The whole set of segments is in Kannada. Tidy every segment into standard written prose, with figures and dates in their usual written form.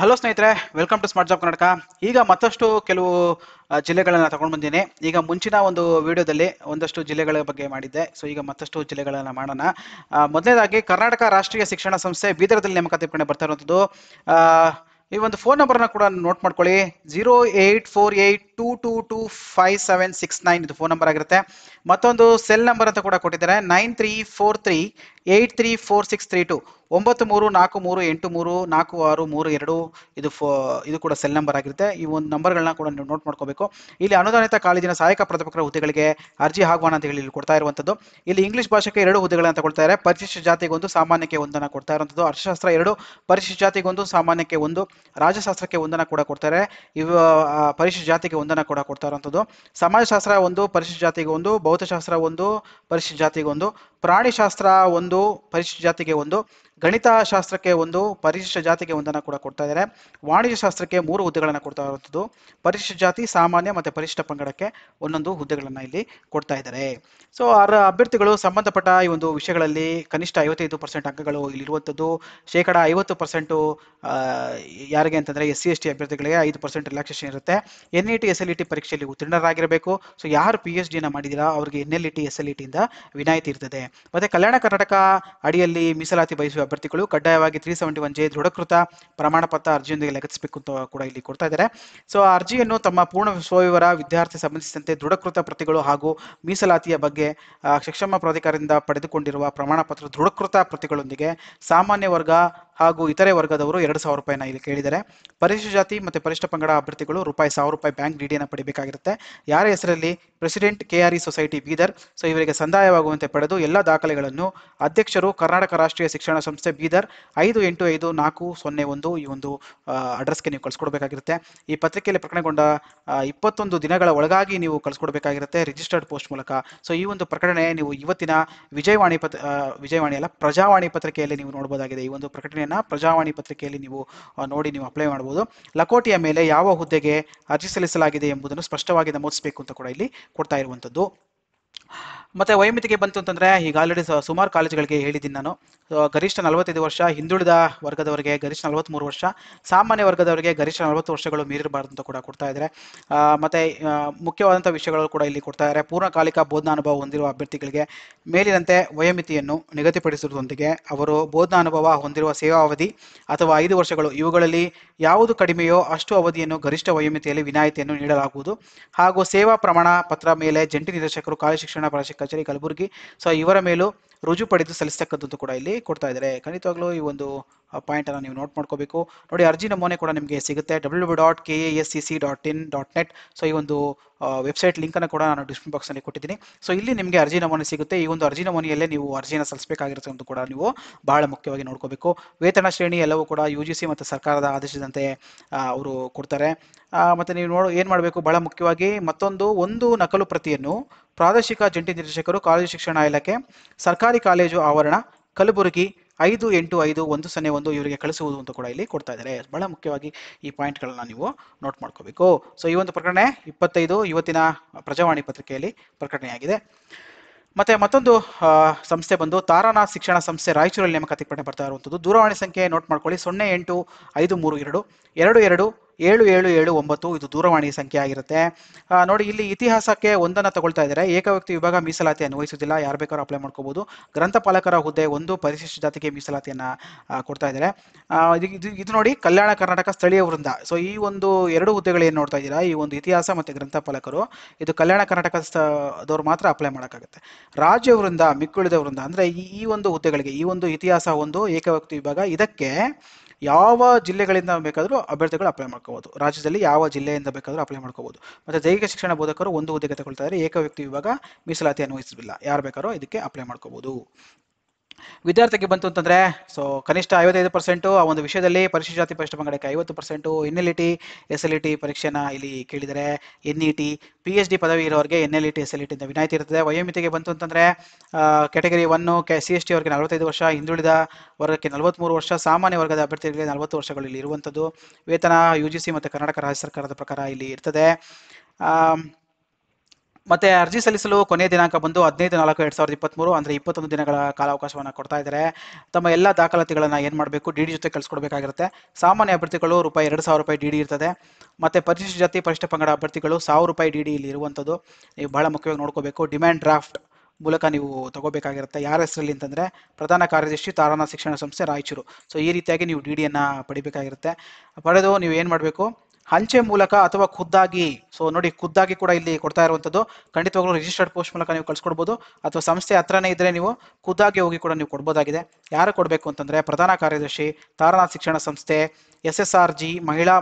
ಹಲೋ ಸ್ನೇಹಿತರೆ, welcome to smart job Karnataka. ಈಗ ಮತ್ತಷ್ಟು ಕೆಲವು ಜಿಲ್ಲೆಗಳನ್ನು ತಗೊಂಡು ಬಂದಿದ್ದೀನಿ. ಈಗ ಮುಂಚಿನ ಒಂದು ವಿಡಿಯೋದಲ್ಲಿ ಒಂದಷ್ಟು ಜಿಲ್ಲೆಗಳ ಬಗ್ಗೆ ಮಾಡಿದ್ದೆ. ಸೊ ಈಗ ಮತ್ತಷ್ಟು ಜಿಲ್ಲೆಗಳನ್ನು ಮಾಡೋಣ. ಮೊದಲನೇದಾಗಿ ಕರ್ನಾಟಕ ರಾಷ್ಟ್ರೀಯ ಶಿಕ್ಷಣ ಸಂಸ್ಥೆ ಬೀದರದಲ್ಲಿ ನೇಮಕಾತಿ ಪ್ರಕಟಣೆ ಬರ್ತಾ ಇರುವಂಥದ್ದು. ಈ ಒಂದು ಫೋನ್ ನಂಬರ್ನ ಕೂಡ ನೋಟ್ ಮಾಡ್ಕೊಳ್ಳಿ. 084822256769 ಇದು ಫೋನ್ ನಂಬರ್ ಆಗಿರುತ್ತೆ. ಮತ್ತೊಂದು ಸೆಲ್ ನಂಬರ್ ಅಂತ ಕೂಡ ಕೊಟ್ಟಿದ್ದಾರೆ, 9343834632 9343834632 ಇದು ಕೂಡ ಸೆಲ್ ನಂಬರ್ ಆಗಿರುತ್ತೆ. ಈ ಒಂದು ನಂಬರ್ಗಳನ್ನ ಕೂಡ ನೀವು ನೋಟ್ ಮಾಡ್ಕೋಬೇಕು. ಇಲ್ಲಿ ಅನುದಾನಿತ ಕಾಲೇಜಿನ ಸಹಾಯಕ ಪ್ರಾಧ್ಯಾಪಕರ ಹುದ್ದೆಗಳಿಗೆ ಅರ್ಜಿ ಆಹ್ವಾನ ಅಂತ ಹೇಳಿ ಇಲ್ಲಿ ಕೊಡ್ತಾ ಇರುವಂಥದ್ದು. ಇಲ್ಲಿ ಇಂಗ್ಲಿಷ್ ಭಾಷೆಗೆ 2 ಹುದ್ದೆಗಳನ್ನ ತಗೊಳ್ತಾ ಇದ್ದಾರೆ. ಪರಿಶಿಷ್ಟ ಜಾತಿಗೆ 1, ಸಾಮಾನ್ಯಕ್ಕೆ 1 ಕೊಡ್ತಾ ಇರುವಂಥದ್ದು. ಅರ್ಥಶಾಸ್ತ್ರ 2, ಪರಿಶಿಷ್ಟ ಜಾತಿಗೆ 1, ಸಾಮಾನ್ಯಕ್ಕೆ 1, ರಾಜ್ಯಶಾಸ್ತ್ರಕ್ಕೆ 1 ಕೂಡ ಕೊಡ್ತಾರೆ. ಇವು ಪರಿಶಿಷ್ಟ ಜಾತಿಗೆ 1 ಕೂಡ ಕೊಡ್ತಾ ಇರುವಂಥದ್ದು. ಸಮಾಜಶಾಸ್ತ್ರ 1, ಪರಿಶಿಷ್ಟ ಜಾತಿಗೆ 1, ಭೌತಶಾಸ್ತ್ರ 1, ಪರಿಶಿಷ್ಟ ಜಾತಿಗೆ 1, ಪ್ರಾಣಿಶಾಸ್ತ್ರ 1, ಪರಿಶಿಷ್ಟ ಜಾತಿಗೆ 1, ಗಣಿತ ಶಾಸ್ತ್ರಕ್ಕೆ 1, ಪರಿಶಿಷ್ಟ ಜಾತಿಗೆ 1 ಕೂಡ ಕೊಡ್ತಾ ಇದ್ದಾರೆ. ವಾಣಿಜ್ಯ ಶಾಸ್ತ್ರಕ್ಕೆ 3 ಹುದ್ದೆಗಳನ್ನು ಕೊಡ್ತಾ ಇರುವಂಥದ್ದು. ಪರಿಶಿಷ್ಟ ಜಾತಿ, ಸಾಮಾನ್ಯ ಮತ್ತು ಪರಿಶಿಷ್ಟ ಪಂಗಡಕ್ಕೆ 1 ಹುದ್ದೆಗಳನ್ನು ಇಲ್ಲಿ ಕೊಡ್ತಾ ಇದ್ದಾರೆ. ಸೊ ಅಭ್ಯರ್ಥಿಗಳು ಸಂಬಂಧಪಟ್ಟ ಈ ಒಂದು ವಿಷಯಗಳಲ್ಲಿ ಕನಿಷ್ಠ 55% ಅಂಕಗಳು ಇಲ್ಲಿರುವಂಥದ್ದು. ಶೇಕಡ 50% ಯಾರಿಗೆ ಅಂತಂದರೆ SC ST ಅಭ್ಯರ್ಥಿಗಳಿಗೆ 5% ರಿಲ್ಯಾಕ್ಸೇಷನ್ ಇರುತ್ತೆ. NET SLET ಪರೀಕ್ಷೆಯಲ್ಲಿ ಉತ್ತೀರ್ಣರಾಗಿರಬೇಕು. ಸೊ ಯಾರು PhDನ ಮಾಡಿದಿರಾ ಅವರಿಗೆ NLET SLETಯಿಂದ ವಿನಾಯಿತಿ ಇರ್ತದೆ. ಮತ್ತು ಕಲ್ಯಾಣ ಕರ್ನಾಟಕ ಅಡಿಯಲ್ಲಿ ಮೀಸಲಾತಿ ಬಯಸುವ ಅಭ್ಯರ್ಥಿಗಳು ಕಡ್ಡಾಯವಾಗಿ 371J ದೃಢಕೃತ ಪ್ರಮಾಣ ಪತ್ರ ಅರ್ಜಿಯೊಂದಿಗೆ ಲಗತ್ತಿಸಬೇಕು ಅಂತ ಕೂಡ ಇಲ್ಲಿ ಕೊಡ್ತಾ ಇದ್ದಾರೆ. ಸೊ ಅರ್ಜಿಯನ್ನು ತಮ್ಮ ಪೂರ್ಣ ಸ್ವವಿವರ, ವಿದ್ಯಾರ್ಥಿ ಸಂಬಂಧಿಸಿದಂತೆ ದೃಢಕೃತ ಪ್ರತಿಗಳು ಹಾಗೂ ಮೀಸಲಾತಿಯ ಬಗ್ಗೆ ಶಿಕ್ಷಣ ಪ್ರಾಧಿಕಾರದಿಂದ ಪಡೆದುಕೊಂಡಿರುವ ಪ್ರಮಾಣ ಪತ್ರ ದೃಢಕೃತ ಪ್ರತಿಗಳೊಂದಿಗೆ ಸಾಮಾನ್ಯ ವರ್ಗ ಹಾಗೂ ಇತರೆ ವರ್ಗದವರು 2,000 ರೂಪಾಯಿನ ಇಲ್ಲಿ ಕೇಳಿದ್ದಾರೆ. ಪರಿಶಿಷ್ಟ ಜಾತಿ ಮತ್ತು ಪರಿಶಿಷ್ಟ ಪಂಗಡ ಅಭ್ಯರ್ಥಿಗಳು ₹1,000 ಬ್ಯಾಂಕ್ ಡಿಡಿಯನ್ನು ಪಡಿಬೇಕಾಗಿರುತ್ತೆ. ಯಾರ ಹೆಸರಲ್ಲಿ? President KRE society Bidar. So ಇವರಿಗೆ ಸಂದಾಯವಾಗುವಂತೆ ಪಡೆದು ಎಲ್ಲ ದಾಖಲೆಗಳನ್ನು ಅಧ್ಯಕ್ಷರು ಕರ್ನಾಟಕ ರಾಷ್ಟ್ರೀಯ ಶಿಕ್ಷಣ ಸಂಸ್ಥೆ ಬೀದರ್ 585401 ಈ ಒಂದು ಅಡ್ರೆಸ್ಗೆ ನೀವು ಕಳಿಸ್ಕೊಡ್ಬೇಕಾಗಿರುತ್ತೆ. ಈ ಪತ್ರಿಕೆಯಲ್ಲಿ ಪ್ರಕಟಗೊಂಡ 21 ದಿನಗಳ ಒಳಗಾಗಿ ನೀವು ಕಳಿಸ್ಕೊಡ್ಬೇಕಾಗಿರುತ್ತೆ ರಿಜಿಸ್ಟರ್ಡ್ ಪೋಸ್ಟ್ ಮೂಲಕ. ಸೊ ಈ ಒಂದು ಪ್ರಕಟಣೆ ನೀವು ಇವತ್ತಿನ ಪ್ರಜಾವಾಣಿ ಪತ್ರಿಕೆಯಲ್ಲಿ ನೀವು ನೋಡಬಹುದಾಗಿದೆ. ಈ ಒಂದು ಪ್ರಕಟಣೆ ಪ್ರಜಾವಾಣಿ ಪತ್ರಿಕೆಯಲ್ಲಿ ನೀವು ನೋಡಿ ನೀವು ಅಪ್ಲೈ ಮಾಡಬಹುದು. ಲಕೋಟೆಯ ಮೇಲೆ ಯಾವ ಹುದ್ದೆಗೆ ಅರ್ಜಿ ಸಲ್ಲಿಸಲಾಗಿದೆ ಎಂಬುದನ್ನು ಸ್ಪಷ್ಟವಾಗಿ ನಮೂದಿಸಬೇಕು ಅಂತ ಕೂಡ ಇಲ್ಲಿ ಕೊಡ್ತಾ ಇರುವಂತದ್ದು. ಮತ್ತೆ ವಯೋಮಿತಿಗೆ ಬಂತು ಅಂತಂದ್ರೆ ಈಗ ಆಲ್ರೆಡಿ ಸುಮಾರು ಕಾಲೇಜುಗಳಿಗೆ ಹೇಳಿದ್ದೀನಿ ನಾನು. ಗರಿಷ್ಠ 45 ವರ್ಷ, ಹಿಂದುಳಿದ ವರ್ಗದವರಿಗೆ ಗರಿಷ್ಠ 43 ವರ್ಷ, ಸಾಮಾನ್ಯ ವರ್ಗದವರಿಗೆ ಗರಿಷ್ಠ 40 ವರ್ಷಗಳು ಮೀರಿರಬಾರ್ದು ಅಂತ ಕೂಡ ಕೊಡ್ತಾ ಇದ್ದಾರೆ. ಮತ್ತೆ ಮುಖ್ಯವಾದಂಥ ವಿಷಯಗಳು ಕೂಡ ಇಲ್ಲಿ ಕೊಡ್ತಾ ಇದ್ದಾರೆ. ಪೂರ್ಣಕಾಲಿಕ ಬೋಧನಾನುಭವ ಹೊಂದಿರುವ ಅಭ್ಯರ್ಥಿಗಳಿಗೆ ಮೇಲಿನಂತೆ ವಯೋಮಿತಿಯನ್ನು ನಿಗದಿಪಡಿಸುವುದರೊಂದಿಗೆ ಅವರು ಬೋಧನಾನುಭವ ಹೊಂದಿರುವ ಸೇವಾ ಅವಧಿ ಅಥವಾ 5 ವರ್ಷಗಳು ಇವುಗಳಲ್ಲಿ ಯಾವುದು ಕಡಿಮೆಯೋ ಅಷ್ಟು ಅವಧಿಯನ್ನು ಗರಿಷ್ಠ ವಯೋಮಿತಿಯಲ್ಲಿ ವಿನಾಯಿತಿಯನ್ನು ನೀಡಲಾಗುವುದು. ಹಾಗೂ ಸೇವಾ ಪ್ರಮಾಣ ಪತ್ರ ಮೇಲೆ ಜಂಟಿ ನಿರ್ದೇಶಕರು ಕಾಲೇಜು ಶಿಕ್ಷಣ ಕಚೇರಿ ಕಲಬುರಗಿ ಸೊ ಇವರ ಮೇಲೂ ರುಜು ಪಡೆದು ಸಲ್ಲಿಸತಕ್ಕಂಥದ್ದು ಕೂಡ ಇಲ್ಲಿ ಕೊಡ್ತಾ ಇದ್ದಾರೆ. ಖಂಡಿತವಾಗ್ಲೂ ಈ ಒಂದು ಪಾಯಿಂಟ್ ಅನ್ನು ನೀವು ನೋಟ್ ಮಾಡ್ಕೋಬೇಕು. ನೋಡಿ, ಅರ್ಜಿ ನಮೂನೆ ಕೂಡ ನಿಮಗೆ ಸಿಗುತ್ತೆ www.kascc.in.net. ಸೊ ಈ ಒಂದು ವೆಬ್ಸೈಟ್ ಲಿಂಕ್ ಅನ್ನು ಕೂಡ ನಾನು ಡಿಸ್ಕ್ರಿಪ್ಷನ್ ಬಾಕ್ಸ್ ಅಲ್ಲಿ ಕೊಟ್ಟಿದ್ದೀನಿ. ಸೊ ಇಲ್ಲಿ ನಿಮಗೆ ಅರ್ಜಿ ನಮೂನೆ ಸಿಗುತ್ತೆ. ಈ ಒಂದು ಅರ್ಜಿ ನಮೂನೆಯಲ್ಲೇ ನೀವು ಅರ್ಜಿಯನ್ನು ಸಲ್ಲಿಸಬೇಕಾಗಿರೋದು ಕೂಡ ನೀವು ಬಹಳ ಮುಖ್ಯವಾಗಿ ನೋಡ್ಕೋಬೇಕು. ವೇತನ ಶ್ರೇಣಿ ಎಲ್ಲವೂ ಕೂಡ UGC ಮತ್ತು ಸರ್ಕಾರದ ಆದೇಶದಂತೆ ಅವರು ಕೊಡ್ತಾರೆ. ಮತ್ತೆ ನೀವು ಏನು ಮಾಡಬೇಕು, ಬಹಳ ಮುಖ್ಯವಾಗಿ ಒಂದು ನಕಲು ಪ್ರತಿಯನ್ನು ಪ್ರಾದೇಶಿಕ ಜಂಟಿ ನಿರ್ದೇಶಕರು ಕಾಲೇಜು ಶಿಕ್ಷಣ ಇಲಾಖೆ ಸರ್ಕಾರಿ ಕಾಲೇಜು ಆವರಣ ಕಲಬುರಗಿ 585101 ಇವರಿಗೆ ಕಳಿಸುವುದು ಅಂತ ಕೂಡ ಇಲ್ಲಿ ಕೊಡ್ತಾ ಇದ್ದಾರೆ. ಬಹಳ ಮುಖ್ಯವಾಗಿ ಈ ಪಾಯಿಂಟ್ಗಳನ್ನ ನೀವು ನೋಟ್ ಮಾಡ್ಕೋಬೇಕು. ಸೊ ಈ ಒಂದು ಪ್ರಕಟಣೆ 25 ಇವತ್ತಿನ ಪ್ರಜಾವಾಣಿ ಪತ್ರಿಕೆಯಲ್ಲಿ ಪ್ರಕಟಣೆಯಾಗಿದೆ. ಮತ್ತೆ ಮತ್ತೊಂದು ಸಂಸ್ಥೆ ಬಂದು ತಾರಾನಾಥ್ ಶಿಕ್ಷಣ ಸಂಸ್ಥೆ ರಾಯಚೂರಲ್ಲಿ ನೇಮಕಾತಿ ಪ್ರಕಟಣೆ ಬರ್ತಾ ಇರುವಂಥದ್ದು. ದೂರವಾಣಿ ಸಂಖ್ಯೆ ನೋಟ್ ಮಾಡ್ಕೊಳ್ಳಿ, 08532222779 ಇದು ದೂರವಾಣಿ ಸಂಖ್ಯೆ ಆಗಿರುತ್ತೆ. ನೋಡಿ, ಇಲ್ಲಿ ಇತಿಹಾಸಕ್ಕೆ 1 ತಗೊಳ್ತಾ ಇದ್ದಾರೆ. ಏಕವ್ಯಕ್ತಿ ವಿಭಾಗ ಮೀಸಲಾತಿ ಅನ್ವಯಿಸುವುದಿಲ್ಲ, ಯಾರು ಬೇಕಾದ್ರೂ ಅಪ್ಲೈ ಮಾಡ್ಕೋಬಹುದು. ಗ್ರಂಥಪಾಲಕರ ಹುದ್ದೆ 1, ಪರಿಶಿಷ್ಟ ಜಾತಿಗೆ ಮೀಸಲಾತಿಯನ್ನು ಕೊಡ್ತಾ ಇದ್ದಾರೆ. ಇದು ನೋಡಿ ಕಲ್ಯಾಣ ಕರ್ನಾಟಕ ಸ್ಥಳೀಯ ವೃಂದ. ಸೊ ಈ ಒಂದು 2 ಹುದ್ದೆಗಳು ಏನು ನೋಡ್ತಾ ಇದ್ದೀರಾ, ಈ ಒಂದು ಇತಿಹಾಸ ಮತ್ತು ಗ್ರಂಥಪಾಲಕರು ಇದು ಕಲ್ಯಾಣ ಕರ್ನಾಟಕದವ್ರು ಮಾತ್ರ ಅಪ್ಲೈ ಮಾಡೋಕ್ಕಾಗುತ್ತೆ. ರಾಜ್ಯ ವೃಂದ, ಮಿಕ್ಕುಳಿದ ವೃಂದ ಅಂದರೆ ಈ ಒಂದು ಹುದ್ದೆಗಳಿಗೆ ಈ ಒಂದು ಇತಿಹಾಸ 1, ಏಕವ್ಯಕ್ತಿ ವಿಭಾಗ ಇದಕ್ಕೆ ಯಾವ ಜಿಲ್ಲೆಗಳಿಂದ ಬೇಕಾದರೂ ಅಭ್ಯರ್ಥಿಗಳು ಅಪ್ಲೈ ಮಾಡ್ಕೋಬಹುದು. ರಾಜ್ಯದಲ್ಲಿ ಯಾವ ಜಿಲ್ಲೆಯಿಂದ ಬೇಕಾದರೂ ಅಪ್ಲೈ ಮಾಡ್ಕೋಬಹುದು. ಮತ್ತು ದೈಹಿಕ ಶಿಕ್ಷಣ ಬೋಧಕರು 1 ಹುದ್ದೆಗೆ ತಗೊಳ್ತಾ ಇದ್ದಾರೆ. ಏಕವ್ಯಕ್ತಿ ವಿಭಾಗ ಮೀಸಲಾತಿ ಅನ್ವಯಿಸಲಿಲ್ಲ, ಯಾರು ಬೇಕಾದ್ರೂ ಇದಕ್ಕೆ ಅಪ್ಲೈ ಮಾಡ್ಕೋಬಹುದು. ವಿದ್ಯಾರ್ಥಿಗೆ ಬಂತು ಅಂತಂದ್ರೆ ಸೊ ಕನಿಷ್ಠ 55% ಆ ಒಂದು ವಿಷಯದಲ್ಲಿ, ಪರಿಶಿಷ್ಟ ಜಾತಿ ಪರಿಶಿಷ್ಟ ಪಂಗಡಕ್ಕೆ 50%, NLET SLET ಪರೀಕ್ಷೆನ ಇಲ್ಲಿ ಕೇಳಿದರೆ, NET PhD ಪದವಿ ಇರೋರಿಗೆ NLET SLET ಇಂದ ವಿನಾಯಿತಿ ಇರ್ತದೆ. ವಯೋಮಿತಿಗೆ ಬಂತು ಅಂತಂದ್ರೆ ಕ್ಯಾಟಗರಿ 1 CST ಅವರಿಗೆ 45 ವರ್ಷ, ಹಿಂದುಳಿದ ವರ್ಗಕ್ಕೆ 43 ವರ್ಷ, ಸಾಮಾನ್ಯ ವರ್ಗದ ಅಭ್ಯರ್ಥಿಗಳಿಗೆ 40 ವರ್ಷಗಳು ಇಲ್ಲಿ ಇರುವಂಥದ್ದು. ವೇತನ UGC ಮತ್ತು ಕರ್ನಾಟಕ ರಾಜ್ಯ ಸರ್ಕಾರದ ಪ್ರಕಾರ ಇಲ್ಲಿ ಇರ್ತದೆ. ಮತ್ತೆ ಅರ್ಜಿ ಸಲ್ಲಿಸಲು ಕೊನೆಯ ದಿನಾಂಕ ಬಂದು 15/4/2023 ಅಂದ್ರೆ 21 ದಿನಗಳ ಕಾಲಾವಕಾಶವನ್ನು ಕೊಡ್ತಾ ಇದ್ದಾರೆ. ತಮ್ಮ ಎಲ್ಲಾ ದಾಖಲಾತಿಗಳನ್ನು ಏನು ಮಾಡಬೇಕು, ಡಿಡಿ ಜೊತೆ ಕಳಿಸಿಕೊಡಬೇಕಾಗಿರುತ್ತೆ. ಸಾಮಾನ್ಯ ಅಭ್ಯರ್ಥಿಗಳು ₹2000 ಡಿಡಿ ಇರ್ತದೆ. ಮತ್ತೆ ಪರಿಶಿಷ್ಟ ಜಾತಿ ಪರಿಶಿಷ್ಟ ಪಂಗಡ ಅಭ್ಯರ್ಥಿಗಳು ₹1000 ಡಿಡಿ ಇಲ್ಲಿ ಇರುವಂತದ್ದು ನೀವು ಬಹಳ ಮುಖ್ಯವಾಗಿ ನೋಡ್ಕೋಬೇಕು. ಡಿಮ್ಯಾಂಡ್ ಡ್ರಾಫ್ಟ್ ಮೂಲಕ ನೀವು ತಗೋಬೇಕಾಗಿರುತ್ತೆ. ಯಾರ ಹೆಸರಲ್ಲಿ ಅಂತಂದ್ರೆ ಪ್ರಧಾನ ಕಾರ್ಯದರ್ಶಿ ತಾರಾನ ಶಿಕ್ಷಣ ಸಂಸ್ಥೆ ರಾಯಚೂರು. ಸೊ ಈ ರೀತಿಯಾಗಿ ನೀವು ಡಿಡಿಯನ್ನು ಪಡಿಬೇಕಾಗಿರುತ್ತೆ. ಪಡೆದು ನೀವು ಏನು ಮಾಡಬೇಕು, ಹಂಚೆ ಮೂಲಕ ಅಥವಾ ಖುದ್ದಾಗಿ, ಸೊ ನೋಡಿ ಖುದ್ದಾಗಿ ಕೂಡ ಇಲ್ಲಿ ಕೊಡ್ತಾ ಇರುವಂಥದ್ದು. ಖಂಡಿತವಾಗ್ಲೂ ರಿಜಿಸ್ಟರ್ಡ್ ಪೋಸ್ಟ್ ಮೂಲಕ ನೀವು ಕಳಿಸ್ಕೊಡ್ಬೋದು ಅಥವಾ ಸಂಸ್ಥೆ ಹತ್ರನೇ ಇದ್ದರೆ ನೀವು ಖುದ್ದಾಗಿ ಹೋಗಿ ಕೂಡ ನೀವು ಕೊಡ್ಬೋದಾಗಿದೆ. ಯಾರು ಕೊಡಬೇಕು ಅಂತಂದರೆ ಪ್ರಧಾನ ಕಾರ್ಯದರ್ಶಿ ತಾರಾನಾಥ್ ಶಿಕ್ಷಣ ಸಂಸ್ಥೆ, SSRG ಮಹಿಳಾ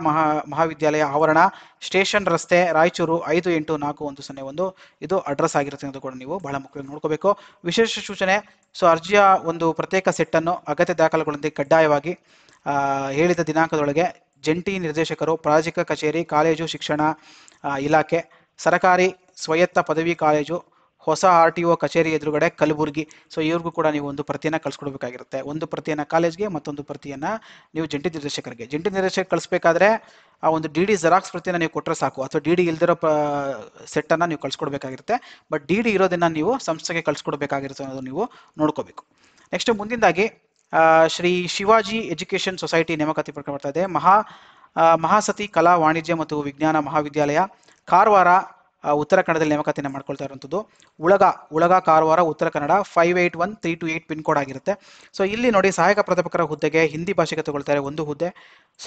ಮಹಾವಿದ್ಯಾಲಯ ಆವರಣ, ಸ್ಟೇಷನ್ ರಸ್ತೆ, ರಾಯಚೂರು 584101 ಇದು ಅಡ್ರೆಸ್ ಆಗಿರುತ್ತೆ ಅನ್ನೋದು ಕೂಡ ನೀವು ಬಹಳ ಮುಖ್ಯವಾಗಿ ನೋಡ್ಕೋಬೇಕು. ವಿಶೇಷ ಸೂಚನೆ, ಸೊ ಅರ್ಜಿಯ ಒಂದು ಪ್ರತ್ಯೇಕ ಸೆಟ್ಟನ್ನು ಅಗತ್ಯ ದಾಖಲೆಗಳೊಂದಿಗೆ ಕಡ್ಡಾಯವಾಗಿ ಹೇಳಿದ ದಿನಾಂಕದೊಳಗೆ ಜಂಟಿ ನಿರ್ದೇಶಕರು, ಪ್ರಾದೇಶಿಕ ಕಚೇರಿ, ಕಾಲೇಜು ಶಿಕ್ಷಣ ಇಲಾಖೆ, ಸರ್ಕಾರಿ ಸ್ವಾಯತ್ತ ಪದವಿ ಕಾಲೇಜು, ಹೊಸ RTO ಕಚೇರಿ ಎದುರುಗಡೆ ಕಲಬುರಗಿ, ಸೊ ಇವ್ರಿಗೂ ಕೂಡ ನೀವು ಒಂದು ಪ್ರತಿಯನ್ನು ಕಳಿಸ್ಕೊಡ್ಬೇಕಾಗಿರುತ್ತೆ. ಒಂದು ಪ್ರತಿಯನ್ನು ಕಾಲೇಜ್ಗೆ, ಮತ್ತೊಂದು ಪ್ರತಿಯನ್ನು ನೀವು ಜಂಟಿ ನಿರ್ದೇಶಕರಿಗೆ. ಜಂಟಿ ನಿರ್ದೇಶಕ ಕಳಿಸ್ಬೇಕಾದ್ರೆ ಆ ಒಂದು ಡಿ ಡಿ ಜೆರಾಕ್ಸ್ ಪ್ರತಿಯನ್ನು ನೀವು ಕೊಟ್ಟರೆ ಸಾಕು, ಅಥವಾ ಡಿ ಡಿ ಇಲ್ದಿರೋ ಸೆಟ್ಟನ್ನು ನೀವು ಕಳಿಸ್ಕೊಡ್ಬೇಕಾಗಿರುತ್ತೆ. ಬಟ್ ಡಿ ಇರೋದನ್ನು ನೀವು ಸಂಸ್ಥೆಗೆ ಕಳಿಸ್ಕೊಡ್ಬೇಕಾಗಿರುತ್ತೆ ಅನ್ನೋದು ನೀವು ನೋಡ್ಕೋಬೇಕು. ನೆಕ್ಸ್ಟ್ ಮುಂದಿಂದಾಗಿ ಶ್ರೀ ಶಿವಾಜಿ ಎಜುಕೇಷನ್ ಸೊಸೈಟಿ ನೇಮಕಾತಿ ಪ್ರಕರಣ ಬರ್ತಾ ಇದೆ. ಮಹಾಸತಿ ಕಲಾ ವಾಣಿಜ್ಯ ಮತ್ತು ವಿಜ್ಞಾನ ಮಹಾವಿದ್ಯಾಲಯ ಕಾರವಾರ ಉತ್ತರ ಕನ್ನಡದಲ್ಲಿ ನೇಮಕಾತಿಯನ್ನು ಮಾಡ್ಕೊಳ್ತಾ ಇರುವಂಥದ್ದು. ಉಳಗ ಕಾರವಾರ ಉತ್ತರ ಕನ್ನಡ 581328 ಪಿನ್ಕೋಡ್ ಆಗಿರುತ್ತೆ. ಸೊ ಇಲ್ಲಿ ನೋಡಿ, ಸಹಾಯಕ ಪ್ರಾಧ್ಯಾಪಕರ ಹುದ್ದೆಗೆ ಹಿಂದಿ ಭಾಷೆಗೆ ತಗೊಳ್ತಾರೆ ಒಂದು ಹುದ್ದೆ,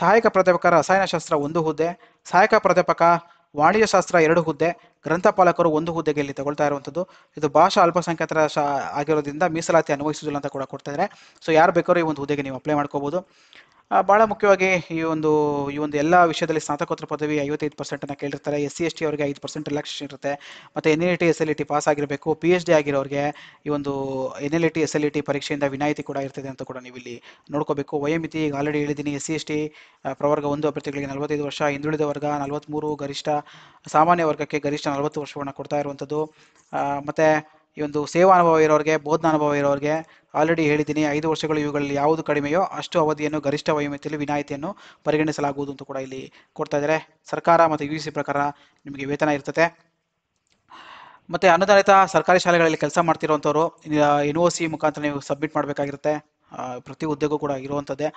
ಸಹಾಯಕ ಪ್ರಾಧ್ಯಾಪಕ ರಸಾಯನಶಾಸ್ತ್ರ ಒಂದು ಹುದ್ದೆ, ಸಹಾಯಕ ಪ್ರಾಧ್ಯಾಪಕ ವಾಣಿಜ್ಯಶಾಸ್ತ್ರ ಎರಡು ಹುದ್ದೆ, ಗ್ರಂಥಪಾಲಕರು ಒಂದು ಹುದ್ದೆಗೆ ಇಲ್ಲಿ ತಗೊಳ್ತಾ ಇರುವಂಥದ್ದು. ಇದು ಭಾಷಾ ಅಲ್ಪಸಂಖ್ಯಾತರ ಆಗಿರೋದ್ರಿಂದ ಮೀಸಲಾತಿ ಅನ್ವಯಿಸುವುದಿಲ್ಲ ಅಂತ ಕೂಡ ಕೊಡ್ತಾ ಇದ್ದಾರೆ. ಸೊ ಯಾರು ಬೇಕಾದ್ರೂ ಈ ಒಂದು ಹುದ್ದೆಗೆ ನೀವು ಅಪ್ಲೈ ಮಾಡ್ಕೋಬಹುದು. ಬಹಳ ಮುಖ್ಯವಾಗಿ ಈ ಒಂದು ಎಲ್ಲ ವಿಷಯದಲ್ಲಿ ಸ್ನಾತಕೋತ್ತರ ಪದವಿ 55% ಕೇಳಿರ್ತಾರೆ. SC/ST ಅವರಿಗೆ 5% ರಿಲ್ಯಾಕ್ಸೇಷನ್ ಇರುತ್ತೆ. ಮತ್ತೆ NET SLET ಪಾಸ್ ಆಗಿರಬೇಕು. PhD ಆಗಿರೋರಿಗೆ ಈ ಒಂದು NLET SLET ಪರೀಕ್ಷೆಯಿಂದ ವಿನಾಯಿತಿ ಕೂಡ ಇರ್ತದೆ ಅಂತ ಕೂಡ ನೀವು ಇಲ್ಲಿ ನೋಡ್ಕೋಬೇಕು. ವಯೋಮಿತಿ ಈಗ ಆಲ್ರೆಡಿ ಹೇಳಿದ್ದೀನಿ. SC/ST ಪ್ರವರ್ಗ 1 ಅಭ್ಯರ್ಥಿಗಳಿಗೆ 45 ವರ್ಷ, ಹಿಂದುಳಿದ ವರ್ಗ 43 ಗರಿಷ್ಠ, ಸಾಮಾನ್ಯ ವರ್ಗಕ್ಕೆ ಗರಿಷ್ಠ 40 ವರ್ಷವನ್ನು ಕೊಡ್ತಾ ಇರುವಂಥದ್ದು. ಮತ್ತೆ ಈ ಒಂದು ಸೇವಾ ಅನುಭವ ಇರೋರಿಗೆ, ಬೋಧನಾ ಅನುಭವ ಇರೋರಿಗೆ ಆಲ್ರೆಡಿ ಹೇಳಿದ್ದೀನಿ 5 ವರ್ಷಗಳು ಇವುಗಳಲ್ಲಿ ಯಾವುದು ಕಡಿಮೆಯೋ ಅಷ್ಟು ಅವಧಿಯನ್ನು ಗರಿಷ್ಠ ವಯೋಮಿತಿಯಲ್ಲಿ ವಿನಾಯಿತಿಯನ್ನು ಪರಿಗಣಿಸಲಾಗುವುದು ಅಂತ ಕೂಡ ಇಲ್ಲಿ ಕೊಡ್ತಾ ಇದ್ದಾರೆ. ಸರ್ಕಾರ ಮತ್ತು UGC ಪ್ರಕಾರ ನಿಮಗೆ ವೇತನ ಇರ್ತದೆ. ಮತ್ತು ಅನುದಾನಿತ ಸರ್ಕಾರಿ ಶಾಲೆಗಳಲ್ಲಿ ಕೆಲಸ ಮಾಡ್ತಿರೋವಂಥವ್ರು NOC ಮುಖಾಂತರ ನೀವು ಸಬ್ಮಿಟ್ ಮಾಡಬೇಕಾಗಿರುತ್ತೆ. ಪ್ರತಿ ಹುದ್ದೆಗೂ ಕೂಡ ಇರುವಂಥದ್ದೇ.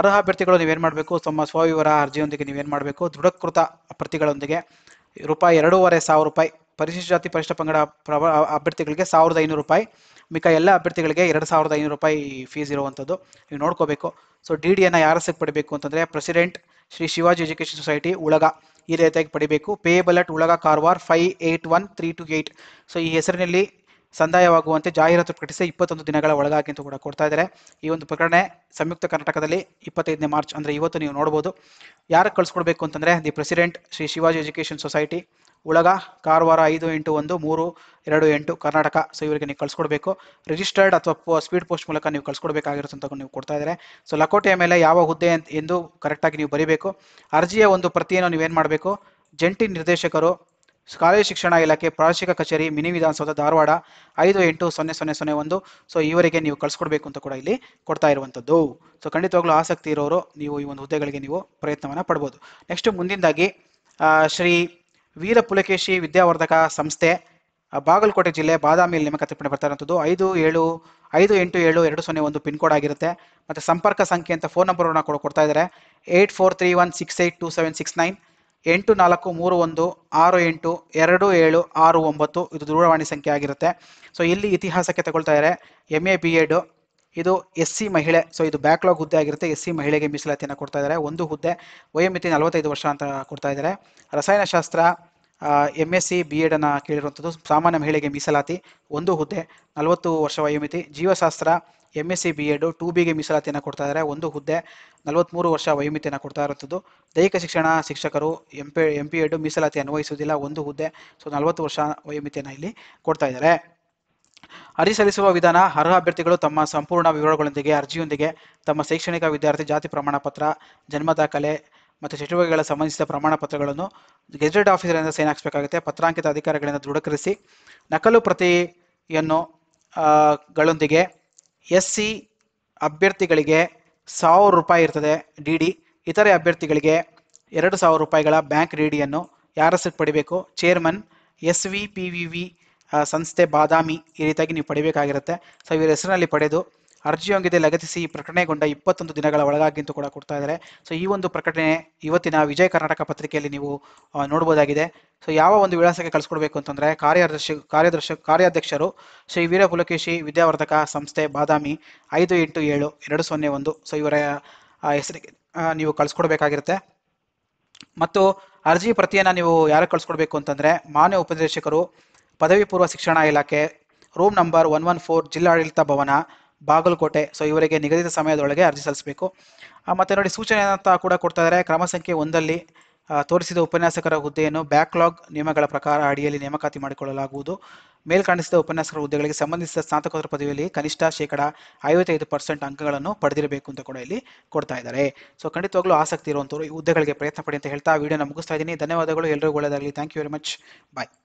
ಅರ್ಹ ಅಭ್ಯರ್ಥಿಗಳು ನೀವೇನು ಮಾಡಬೇಕು, ತಮ್ಮ ಸ್ವವಿವರ ಅರ್ಜಿಯೊಂದಿಗೆ ನೀವೇನು ಮಾಡಬೇಕು, ದೃಢಕೃತ ಪ್ರತಿಗಳೊಂದಿಗೆ ₹2500 ಪರಿಶಿಷ್ಟ ಜಾತಿ ಪರಿಶಿಷ್ಟ ಪಂಗಡ ಅಭ್ಯರ್ಥಿಗಳಿಗೆ ₹1500, ಮಿಕ್ಕ ಎಲ್ಲ ಅಭ್ಯರ್ಥಿಗಳಿಗೆ ₹2500 ಫೀಸ್ ಇರುವಂಥದ್ದು ನೀವು ನೋಡ್ಕೋಬೇಕು. ಸೊ ಡಿ ಡಿಯನ್ನು ಯಾರ ಸೆಕ್ ಪಡಿಬೇಕು ಅಂತಂದರೆ president Shri Shivaji education society Ulaga ಈ ರೀತಿಯಾಗಿ ಪಡಿಬೇಕು. Payable at Ulaga Karwar 581328. So ಈ ಹೆಸರಿನಲ್ಲಿ ಸಂದಾಯವಾಗುವಂತೆ ಜಾಹೀರಾತು ಪ್ರಕಟಿಸಿ 21 ದಿನಗಳ ಒಳಗಾಗಿ ಅಂತ ಕೂಡ ಕೊಡ್ತಾ ಇದ್ದಾರೆ. ಈ ಒಂದು ಪ್ರಕರಣ ಸಂಯುಕ್ತ ಕರ್ನಾಟಕದಲ್ಲಿ 25 ಮಾರ್ಚ್ ಅಂದರೆ ಇವತ್ತು ನೀವು ನೋಡ್ಬೋದು. ಯಾರು ಕಳಿಸ್ಕೊಡ್ಬೇಕು ಅಂತಂದರೆ the president Shri Shivaji education society Ulaga Karwar 581328 Karnataka. So ಇವರಿಗೆ ನೀವು ಕಳಿಸ್ಕೊಡ್ಬೇಕು. ರಿಜಿಸ್ಟರ್ಡ್ ಅಥವಾ ಸ್ಪೀಡ್ ಪೋಸ್ಟ್ ಮೂಲಕ ನೀವು ಕಳಿಸ್ಕೊಡ್ಬೇಕಾಗಿರುತ್ತೆ ಅಂತ ನೀವು ಕೊಡ್ತಾ ಇದ್ದಾರೆ. ಸೊ ಲಕೋಟೆಯ ಮೇಲೆ ಯಾವ ಹುದ್ದೆ ಎಂದು ಕರೆಕ್ಟಾಗಿ ನೀವು ಬರೀಬೇಕು. ಅರ್ಜಿಯ ಒಂದು ಪ್ರತಿಯನ್ನು ನೀವೇನು ಮಾಡಬೇಕು, ಜಂಟಿ ನಿರ್ದೇಶಕರು, ಕಾಲೇಜು ಶಿಕ್ಷಣ ಇಲಾಖೆ, ಪ್ರಾದೇಶಿಕ ಕಚೇರಿ, ಮಿನಿ ವಿಧಾನಸೌಧ, ಧಾರವಾಡ 580001. ಸೊ ಇವರಿಗೆ ನೀವು ಕಳಿಸ್ಕೊಡ್ಬೇಕು ಅಂತ ಕೂಡ ಇಲ್ಲಿ ಕೊಡ್ತಾ ಇರುವಂಥದ್ದು. ಸೊ ಖಂಡಿತವಾಗ್ಲೂ ಆಸಕ್ತಿ ಇರೋರು ನೀವು ಈ ಒಂದು ಹುದ್ದೆಗಳಿಗೆ ನೀವು ಪ್ರಯತ್ನವನ್ನು ಪಡ್ಬೋದು. ನೆಕ್ಸ್ಟ್ ಮುಂದಿಂದಾಗಿ ಶ್ರೀ ವೀರ ಪುಲಕೇಶಿ ವಿದ್ಯಾವರ್ಧಕ ಸಂಸ್ಥೆ ಬಾಗಲಕೋಟೆ ಜಿಲ್ಲೆ ಬಾದಾಮಿಯಲ್ಲಿ ನೇಮಕಾತಿ ಪ್ರಕಟಣೆ ಬರ್ತಾ ಇರುವಂಥದ್ದು. 587201 ಪಿನ್ಕೋಡ್ ಆಗಿರುತ್ತೆ. ಮತ್ತು ಸಂಪರ್ಕ ಸಂಖ್ಯೆ ಅಂತ ಫೋನ್ ನಂಬರನ್ನು ಕೂಡ ಕೊಡ್ತಾ ಇದ್ದಾರೆ. 8431682769, 8431682869 ಇದು ದೂರವಾಣಿ ಸಂಖ್ಯೆ ಆಗಿರುತ್ತೆ. ಸೊ ಇಲ್ಲಿ ಇತಿಹಾಸಕ್ಕೆ ತಗೊಳ್ತಾ ಇದ್ದಾರೆ. MA BEd ಇದು SC ಮಹಿಳೆ. ಸೊ ಇದು ಬ್ಯಾಕ್ಲಾಗ್ ಹುದ್ದೆ ಆಗಿರುತ್ತೆ. SC ಮಹಿಳೆಗೆ ಮೀಸಲಾತಿಯನ್ನು ಕೊಡ್ತಾ ಇದ್ದಾರೆ. ಒಂದು ಹುದ್ದೆ, ವಯೋಮಿತಿ 45 ವರ್ಷ ಅಂತ ಕೊಡ್ತಾ ಇದ್ದಾರೆ. ರಸಾಯನಶಾಸ್ತ್ರ MSc BEd ಅನ್ನು ಕೇಳಿರುವಂಥದ್ದು. ಸಾಮಾನ್ಯ ಮಹಿಳೆಗೆ ಮೀಸಲಾತಿ ಒಂದು ಹುದ್ದೆ, 40 ವರ್ಷ ವಯೋಮಿತಿ. ಜೀವಶಾಸ್ತ್ರ MSc BEd 2B ಗೆ ಮೀಸಲಾತಿಯನ್ನು ಕೊಡ್ತಾ ಇದ್ದಾರೆ. ಒಂದು ಹುದ್ದೆ, 43 ವರ್ಷ ವಯೋಮಿತಿಯನ್ನು ಕೊಡ್ತಾ ಇರುವಂಥದ್ದು. ದೈಹಿಕ ಶಿಕ್ಷಣ ಶಿಕ್ಷಕರು MP Ed ಮೀಸಲಾತಿ ಅನ್ವಯಿಸುವುದಿಲ್ಲ, ಒಂದು ಹುದ್ದೆ. ಸೊ 40 ವರ್ಷ ವಯೋಮಿತಿಯನ್ನು ಇಲ್ಲಿ ಕೊಡ್ತಾ ಇದ್ದಾರೆ. ಅರ್ಜಿ ಸಲ್ಲಿಸುವ ವಿಧಾನ, ಅರ್ಹ ಅಭ್ಯರ್ಥಿಗಳು ತಮ್ಮ ಸಂಪೂರ್ಣ ವಿವರಗಳೊಂದಿಗೆ ಅರ್ಜಿಯೊಂದಿಗೆ ತಮ್ಮ ಶೈಕ್ಷಣಿಕ ವಿದ್ಯಾರ್ಥಿ ಜಾತಿ ಪ್ರಮಾಣ ಪತ್ರ, ಜನ್ಮ ದಾಖಲೆ ಮತ್ತು ಚಟುವಟಿಕೆಗಳ ಸಂಬಂಧಿಸಿದ ಪ್ರಮಾಣ ಪತ್ರಗಳನ್ನು ಗೆಜೆಟ್ ಆಫೀಸರಿಂದ ಸೈನ್ ಹಾಕಿಸಬೇಕಾಗುತ್ತೆ. ಪತ್ರಾಂಕಿತ ಅಧಿಕಾರಿಗಳಿಂದ ದೃಢೀಕರಿಸಿ ನಕಲು ಪ್ರತಿಯನ್ನು ಗಳೊಂದಿಗೆ SC ಅಭ್ಯರ್ಥಿಗಳಿಗೆ ₹1000 ಇರ್ತದೆ ಡಿಡಿ, ಇತರೆ ಅಭ್ಯರ್ಥಿಗಳಿಗೆ ₹2000ಗಳ ಬ್ಯಾಂಕ್ ಡಿಡಿಯನ್ನು ಯಾರ ಹೆಸರು ಪಡಿಬೇಕು, chairman S V P V V ಸಂಸ್ಥೆ ಬಾದಾಮಿ ಈ ರೀತಿಯಾಗಿ ನೀವು ಪಡೆಯಬೇಕಾಗಿರುತ್ತೆ. ಸೊ ಇವರ ಹೆಸರಿನಲ್ಲಿ ಪಡೆದು ಅರ್ಜಿಯೊಂದಿಗೆ ಲಗತ್ತಿಸಿ ಪ್ರಕಟಣೆಗೊಂಡ 21 ದಿನಗಳ ಒಳಗಾಗಿಂತೂ ಕೂಡ ಕೊಡ್ತಾ ಇದ್ದಾರೆ. ಸೊ ಈ ಒಂದು ಪ್ರಕಟಣೆ ಇವತ್ತಿನ ವಿಜಯ ಕರ್ನಾಟಕ ಪತ್ರಿಕೆಯಲ್ಲಿ ನೀವು ನೋಡಬಹುದಾಗಿದೆ. ಸೊ ಯಾವ ಒಂದು ವಿಳಾಸಕ್ಕೆ ಕಳಿಸ್ಕೊಡ್ಬೇಕು ಅಂತಂದ್ರೆ ಕಾರ್ಯಾಧ್ಯಕ್ಷರು ಶ್ರೀ ವೀರ ಪುಲಕೇಶಿ ವಿದ್ಯಾವರ್ಧಕ ಸಂಸ್ಥೆ ಬಾದಾಮಿ 587201. ಸೊ ಇವರ ಹೆಸರಿಗೆ ನೀವು ಕಳಿಸ್ಕೊಡ್ಬೇಕಾಗಿರುತ್ತೆ. ಮತ್ತು ಅರ್ಜಿ ಪ್ರತಿಯನ್ನು ನೀವು ಯಾರು ಕಳಿಸ್ಕೊಡ್ಬೇಕು ಅಂತಂದ್ರೆ ಮಾನ್ಯ ಉಪನಿರ್ದೇಶಕರು ಪದವಿ ಪೂರ್ವ ಶಿಕ್ಷಣ ಇಲಾಖೆ, ರೂಮ್ ನಂಬರ್ 114, ಜಿಲ್ಲಾಡಳಿತ ಭವನ, ಬಾಗಲಕೋಟೆ. ಸೊ ಇವರಿಗೆ ನಿಗದಿತ ಸಮಯದೊಳಗೆ ಅರ್ಜಿ ಸಲ್ಲಿಸಬೇಕು. ಮತ್ತೆ ನೋಡಿ ಸೂಚನೆ ಅಂತ ಕೂಡ ಕೊಡ್ತಾ ಇದ್ದಾರೆ. ಕ್ರಮ ಸಂಖ್ಯೆ 1ರಲ್ಲಿ ತೋರಿಸಿದ ಉಪನ್ಯಾಸಕರ ಹುದ್ದೆಯನ್ನು ಬ್ಯಾಕ್ಲಾಗ್ ನಿಯಮಗಳ ಪ್ರಕಾರ ಅಡಿಯಲ್ಲಿ ನೇಮಕಾತಿ ಮಾಡಿಕೊಳ್ಳಲಾಗುವುದು. ಮೇಲ್ಕಾಣಿಸಿದ ಉಪನ್ಯಾಸಕರ ಹುದ್ದೆಗಳಿಗೆ ಸಂಬಂಧಿಸಿದ ಸ್ನಾತಕೋತ್ತರ ಪದವಿಯಲ್ಲಿ ಕನಿಷ್ಠ ಶೇಕಡ 55% ಅಂಕಗಳನ್ನು ಪಡೆದಿರಬೇಕು ಅಂತ ಕೂಡ ಇಲ್ಲಿ ಕೊಡ್ತಾ ಇದ್ದಾರೆ. ಸೊ ಖಂಡಿತವಾಗ್ಲೂ ಆಸಕ್ತಿ ಇರುವಂಥವ್ರು ಈ ಹುದ್ದೆಗಳಿಗೆ ಪ್ರಯತ್ನ ಪಡಿ ಅಂತ ಹೇಳ್ತಾ ವಿಡಿಯೋನ ಮುಗಿಸ್ತಾ ಇದ್ದೀನಿ. ಧನ್ಯವಾದಗಳು, ಎಲ್ಲರಿಗೂ ಒಳ್ಳೆಯದಾಗಲಿ. Thank you very much. Bye.